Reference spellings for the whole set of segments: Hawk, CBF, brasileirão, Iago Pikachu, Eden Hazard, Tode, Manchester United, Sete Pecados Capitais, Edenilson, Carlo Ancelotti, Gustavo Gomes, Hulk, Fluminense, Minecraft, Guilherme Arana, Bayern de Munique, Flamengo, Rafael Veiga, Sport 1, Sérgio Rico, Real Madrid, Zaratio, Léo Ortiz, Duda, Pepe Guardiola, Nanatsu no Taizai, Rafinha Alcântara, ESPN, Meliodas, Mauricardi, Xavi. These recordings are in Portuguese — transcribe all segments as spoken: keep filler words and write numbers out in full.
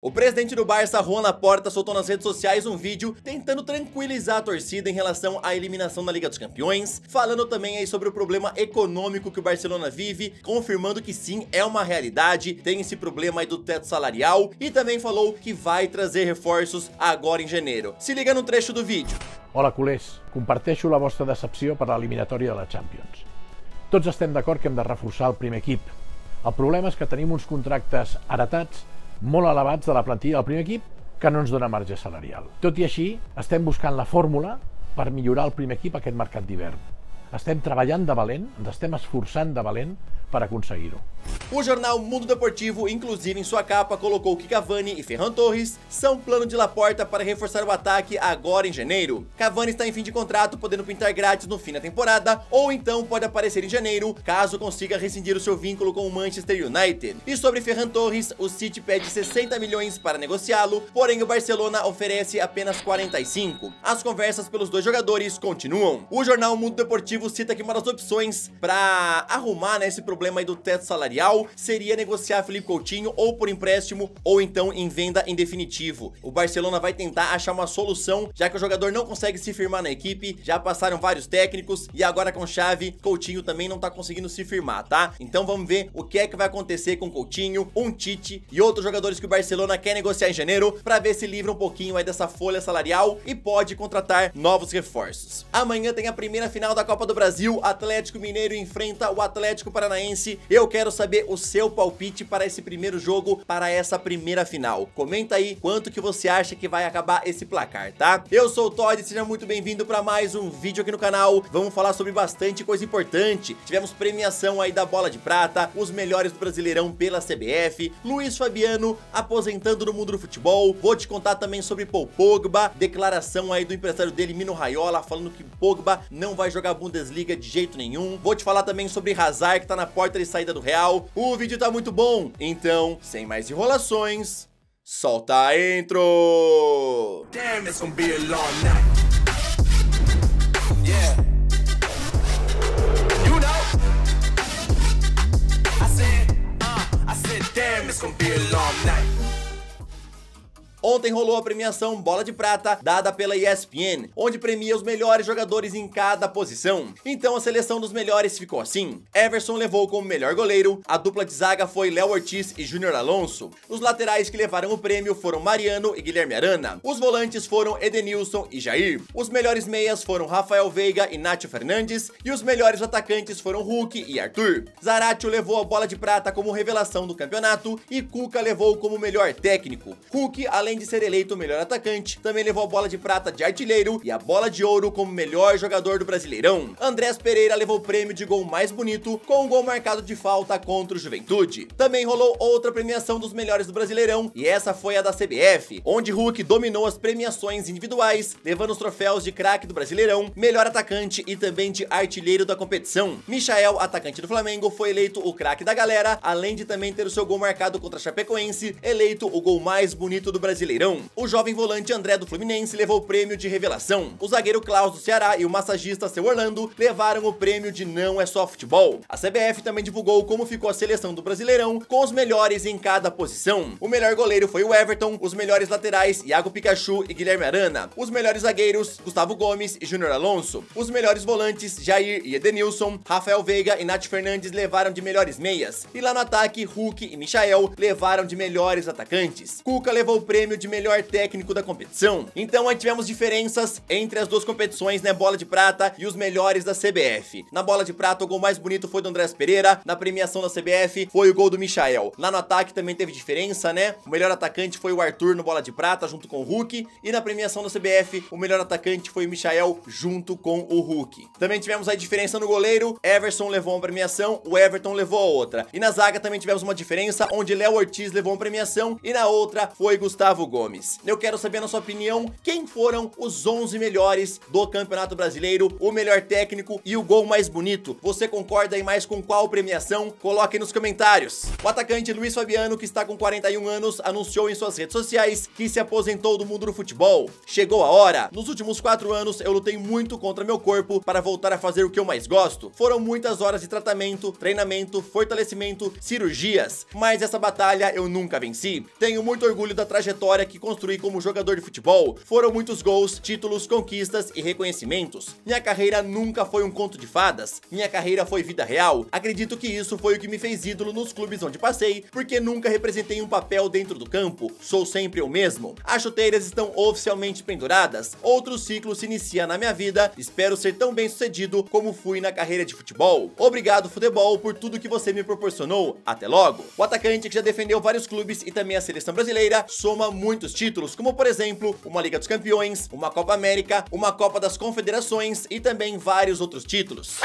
O presidente do Barça, Joan Laporta, soltou nas redes sociais um vídeo tentando tranquilizar a torcida em relação à eliminação na Liga dos Campeões, falando também aí sobre o problema econômico que o Barcelona vive, confirmando que sim, é uma realidade, tem esse problema aí do teto salarial, e também falou que vai trazer reforços agora em janeiro. Se liga no trecho do vídeo. Hola, culers. Comparteixo la vostra decepció per la eliminatòria de la Champions. Tots estem d'acord que hem de reforçar el primer equip. El problema és que tenim uns contractes heretats molt elevats de la plantilla del primer equip que no ens dona marge salarial. Tot i així, estem buscant la fórmula per millorar el primer equip aquest mercat d'hivern. Estem treballant de valent, ens estem esforçant de valent para conseguir-o. O jornal Mundo Deportivo, inclusive em sua capa, colocou que Cavani e Ferran Torres são plano de Laporta para reforçar o ataque agora em janeiro. Cavani está em fim de contrato, podendo pintar grátis no fim da temporada, ou então pode aparecer em janeiro, caso consiga rescindir o seu vínculo com o Manchester United. E sobre Ferran Torres, o City pede sessenta milhões para negociá-lo, porém o Barcelona oferece apenas quarenta e cinco. As conversas pelos dois jogadores continuam. O jornal Mundo Deportivo cita que uma das opções para arrumar, né, esse problema problema aí do teto salarial seria negociar Felipe Coutinho ou por empréstimo ou então em venda em definitivo. O Barcelona vai tentar achar uma solução, já que o jogador não consegue se firmar na equipe, já passaram vários técnicos e agora com Xavi, Coutinho também não tá conseguindo se firmar, tá? Então vamos ver o que é que vai acontecer com Coutinho, um Tite e outros jogadores que o Barcelona quer negociar em janeiro para ver se livra um pouquinho aí dessa folha salarial e pode contratar novos reforços. Amanhã tem a primeira final da Copa do Brasil, Atlético Mineiro enfrenta o Atlético Paranaense. Eu quero saber o seu palpite para esse primeiro jogo, para essa primeira final. Comenta aí quanto que você acha que vai acabar esse placar, tá? Eu sou o Tode, seja muito bem-vindo para mais um vídeo aqui no canal. Vamos falar sobre bastante coisa importante. Tivemos premiação aí da Bola de Prata, os melhores do Brasileirão pela C B F, Luiz Fabiano aposentando no mundo do futebol. Vou te contar também sobre Paul Pogba, declaração aí do empresário dele, Mino Raiola, falando que Pogba não vai jogar Bundesliga de jeito nenhum. Vou te falar também sobre Hazard, que tá na porta de saída do Real. O vídeo tá muito bom, então, sem mais enrolações, solta a intro! Damn, it's gonna be a long night. Yeah. You know? I said, uh, I said, damn, it's gonna be a long night. Ontem rolou a premiação Bola de Prata, dada pela E S P N, onde premia os melhores jogadores em cada posição. Então a seleção dos melhores ficou assim. Everson levou como melhor goleiro, a dupla de zaga foi Léo Ortiz e Júnior Alonso. Os laterais que levaram o prêmio foram Mariano e Guilherme Arana. Os volantes foram Edenilson e Jair. Os melhores meias foram Rafael Veiga e Nátio Fernandes. E os melhores atacantes foram Hulk e Arthur. Zaratio levou a Bola de Prata como revelação do campeonato e Cuca levou como melhor técnico. Hulk, além Além de ser eleito o melhor atacante, também levou a Bola de Prata de artilheiro e a Bola de Ouro como melhor jogador do Brasileirão. Andrés Pereira levou o prêmio de gol mais bonito, com um gol marcado de falta contra o Juventude. Também rolou outra premiação dos melhores do Brasileirão, e essa foi a da C B F, onde Hulk dominou as premiações individuais, levando os troféus de craque do Brasileirão, melhor atacante e também de artilheiro da competição. Michael, atacante do Flamengo, foi eleito o craque da galera, além de também ter o seu gol marcado contra a Chapecoense, eleito o gol mais bonito do Brasileirão. Brasileirão. O jovem volante André do Fluminense levou o prêmio de revelação. O zagueiro Klaus do Ceará e o massagista Seu Orlando levaram o prêmio de Não É Só Futebol. A C B F também divulgou como ficou a seleção do Brasileirão com os melhores em cada posição. O melhor goleiro foi o Everton, os melhores laterais Iago Pikachu e Guilherme Arana, os melhores zagueiros Gustavo Gomes e Júnior Alonso, os melhores volantes Jair e Edenilson, Rafael Veiga e Nath Fernandes levaram de melhores meias, e lá no ataque Hulk e Michael levaram de melhores atacantes. Cuca levou o prêmio de melhor técnico da competição. Então aí tivemos diferenças entre as duas competições, né, Bola de Prata e os melhores da C B F. Na Bola de Prata, o gol mais bonito foi do Andrés Pereira, na premiação da C B F foi o gol do Michael. Lá no ataque também teve diferença, né, o melhor atacante foi o Arthur no Bola de Prata, junto com o Hulk, e na premiação da C B F, o melhor atacante foi o Michael, junto com o Hulk. Também tivemos aí diferença no goleiro, Everson levou uma premiação, o Everton levou a outra. E na zaga também tivemos uma diferença, onde Léo Ortiz levou uma premiação, e na outra foi Gustavo Gustavo Gomes. Eu quero saber, na sua opinião, quem foram os onze melhores do Campeonato Brasileiro, o melhor técnico e o gol mais bonito. Você concorda aí mais com qual premiação? Coloque aí nos comentários. O atacante Luiz Fabiano, que está com quarenta e um anos, anunciou em suas redes sociais que se aposentou do mundo do futebol. Chegou a hora. Nos últimos quatro anos, eu lutei muito contra meu corpo para voltar a fazer o que eu mais gosto. Foram muitas horas de tratamento, treinamento, fortalecimento, cirurgias. Mas essa batalha eu nunca venci. Tenho muito orgulho da trajetória que construí como jogador de futebol. Foram muitos gols, títulos, conquistas e reconhecimentos. Minha carreira nunca foi um conto de fadas. Minha carreira foi vida real. Acredito que isso foi o que me fez ídolo nos clubes onde passei, porque nunca representei um papel dentro do campo. Sou sempre eu mesmo. As chuteiras estão oficialmente penduradas. Outro ciclo se inicia na minha vida. Espero ser tão bem sucedido como fui na carreira de futebol. Obrigado, futebol, por tudo que você me proporcionou. Até logo. O atacante, que já defendeu vários clubes e também a seleção brasileira, soma muitos títulos, como por exemplo, uma Liga dos Campeões, uma Copa América, uma Copa das Confederações e também vários outros títulos.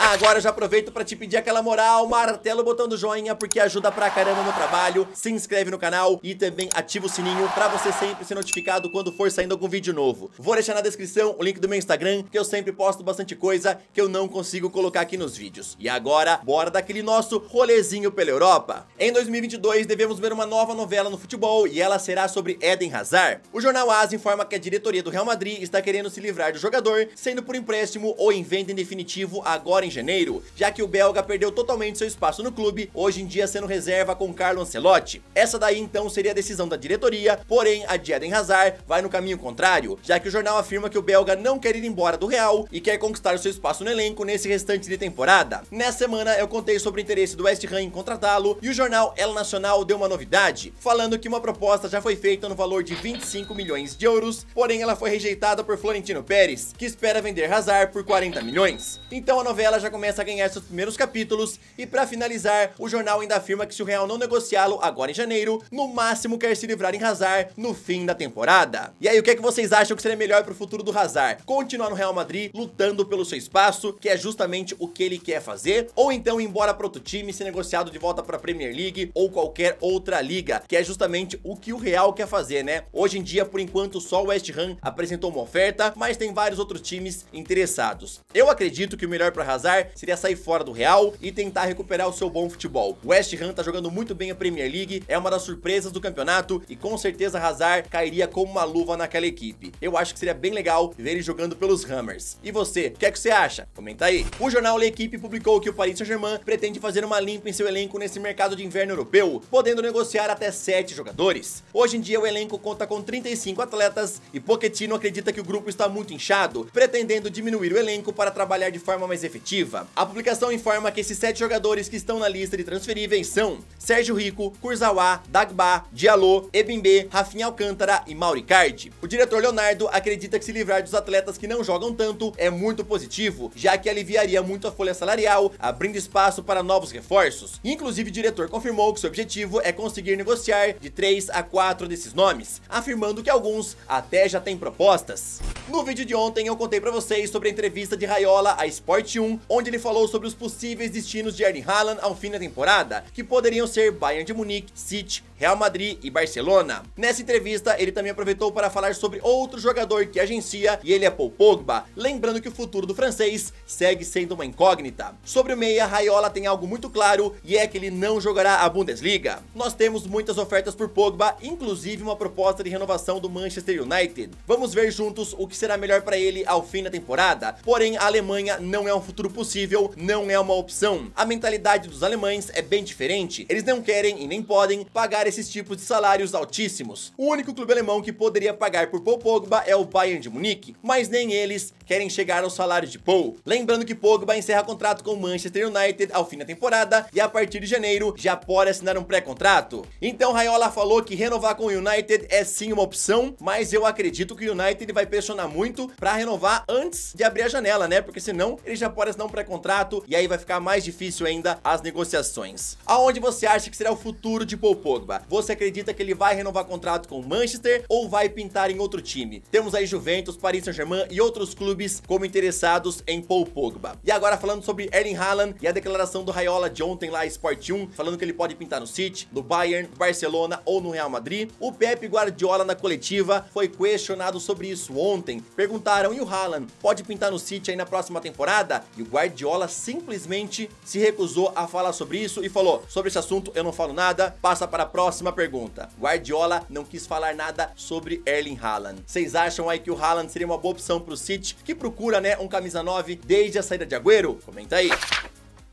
Agora eu já aproveito pra te pedir aquela moral, martela o botão do joinha, porque ajuda pra caramba no trabalho, se inscreve no canal e também ativa o sininho pra você sempre ser notificado quando for saindo algum vídeo novo. Vou deixar na descrição o link do meu Instagram, que eu sempre posto bastante coisa que eu não consigo colocar aqui nos vídeos. E agora, bora daquele nosso rolezinho pela Europa. Em dois mil e vinte e dois, devemos ver uma nova novela no futebol e ela será sobre Eden Hazard. O jornal AS informa que a diretoria do Real Madrid está querendo se livrar do jogador, sendo por empréstimo ou em venda em definitivo agora em janeiro, já que o belga perdeu totalmente seu espaço no clube, hoje em dia sendo reserva com Carlo Ancelotti. Essa daí então seria a decisão da diretoria, porém a de Eden Hazard vai no caminho contrário, já que o jornal afirma que o belga não quer ir embora do Real e quer conquistar o seu espaço no elenco nesse restante de temporada. Nessa semana eu contei sobre o interesse do West Ham em contratá-lo e o jornal El Nacional deu uma novidade, falando que uma proposta já foi feita no valor de vinte e cinco milhões de euros, porém ela foi rejeitada por Florentino Pérez, que espera vender Hazard por quarenta milhões. Então a novela já começa a ganhar seus primeiros capítulos e pra finalizar, o jornal ainda afirma que se o Real não negociá-lo agora em janeiro, no máximo quer se livrar em Hazard no fim da temporada. E aí, o que é que vocês acham que seria melhor pro futuro do Hazard? Continuar no Real Madrid lutando pelo seu espaço, que é justamente o que ele quer fazer, ou então ir embora pra outro time, ser negociado de volta pra Premier League ou qualquer outra liga, que é justamente o que o Real quer fazer, né? Hoje em dia, por enquanto, só o West Ham apresentou uma oferta, mas tem vários outros times interessados. Eu acredito que o melhor pra Hazard seria sair fora do Real e tentar recuperar o seu bom futebol. O West Ham tá jogando muito bem a Premier League, é uma das surpresas do campeonato e com certeza Hazard cairia como uma luva naquela equipe. Eu acho que seria bem legal ver ele jogando pelos Hammers. E você, o que é que você acha? Comenta aí. O jornal L'Equipe publicou que o Paris Saint-Germain pretende fazer uma limpa em seu elenco nesse mercado de inverno europeu, podendo negociar até sete jogadores. Hoje em dia o elenco conta com trinta e cinco atletas e Pochettino acredita que o grupo está muito inchado, pretendendo diminuir o elenco para trabalhar de forma mais efetiva. A publicação informa que esses sete jogadores que estão na lista de transferíveis são Sérgio Rico, Kurzawa, Dagba, Dialô, Ebimbe, Rafinha Alcântara e Mauricardi. O diretor Leonardo acredita que se livrar dos atletas que não jogam tanto é muito positivo, já que aliviaria muito a folha salarial, abrindo espaço para novos reforços. Inclusive, o diretor confirmou que seu objetivo é conseguir negociar de três a quatro desses nomes, afirmando que alguns até já têm propostas. No vídeo de ontem eu contei pra vocês sobre a entrevista de Raiola a Sport um, onde ele falou sobre os possíveis destinos de Erling Haaland ao fim da temporada, que poderiam ser Bayern de Munique, City, Real Madrid e Barcelona. Nessa entrevista, ele também aproveitou para falar sobre outro jogador que agencia, e ele é Paul Pogba, lembrando que o futuro do francês segue sendo uma incógnita. Sobre o meia, Raiola tem algo muito claro, e é que ele não jogará a Bundesliga. Nós temos muitas ofertas por Pogba, inclusive uma proposta de renovação do Manchester United. Vamos ver juntos o que será melhor para ele ao fim da temporada, porém a Alemanha não é um futuro possível, não é uma opção. A mentalidade dos alemães é bem diferente, eles não querem e nem podem pagar esses tipos de salários altíssimos. O único clube alemão que poderia pagar por Paul Pogba é o Bayern de Munique, mas nem eles querem chegar ao salário de Paul. Lembrando que Pogba encerra contrato com o Manchester United ao fim da temporada e a partir de janeiro já pode assinar um pré-contrato. Então Raiola falou que renovar com o United é sim uma opção, mas eu acredito que o United vai pressionar pressionar muito pra renovar antes de abrir a janela, né? Porque senão ele já pode assinar um pré-contrato e aí vai ficar mais difícil ainda as negociações. Aonde você acha que será o futuro de Paul Pogba? Você acredita que ele vai renovar contrato com o Manchester ou vai pintar em outro time? Temos aí Juventus, Paris Saint-Germain e outros clubes como interessados em Paul Pogba. E agora falando sobre Erling Haaland e a declaração do Raiola de ontem lá em Sport um, falando que ele pode pintar no City, no Bayern, no Barcelona ou no Real Madrid. O Pepe Guardiola na coletiva foi questionado sobre isso ontem. Perguntaram, e o Haaland pode pintar no City aí na próxima temporada? E o Guardiola simplesmente se recusou a falar sobre isso e falou, sobre esse assunto eu não falo nada, passa para a próxima pergunta. Guardiola não quis falar nada sobre Erling Haaland. Vocês acham aí que o Haaland seria uma boa opção para o City, que procura, né, um camisa nove desde a saída de Agüero? Comenta aí.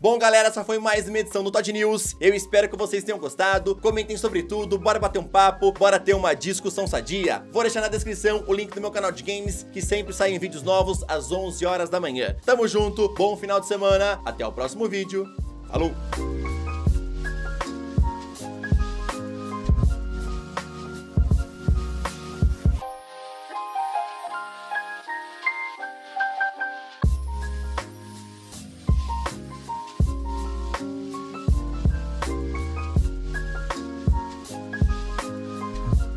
Bom, galera, essa foi mais uma edição do Tode News. Eu espero que vocês tenham gostado. Comentem sobre tudo, bora bater um papo, bora ter uma discussão sadia. Vou deixar na descrição o link do meu canal de games, que sempre saem vídeos novos às onze horas da manhã. Tamo junto, bom final de semana, até o próximo vídeo. Falou!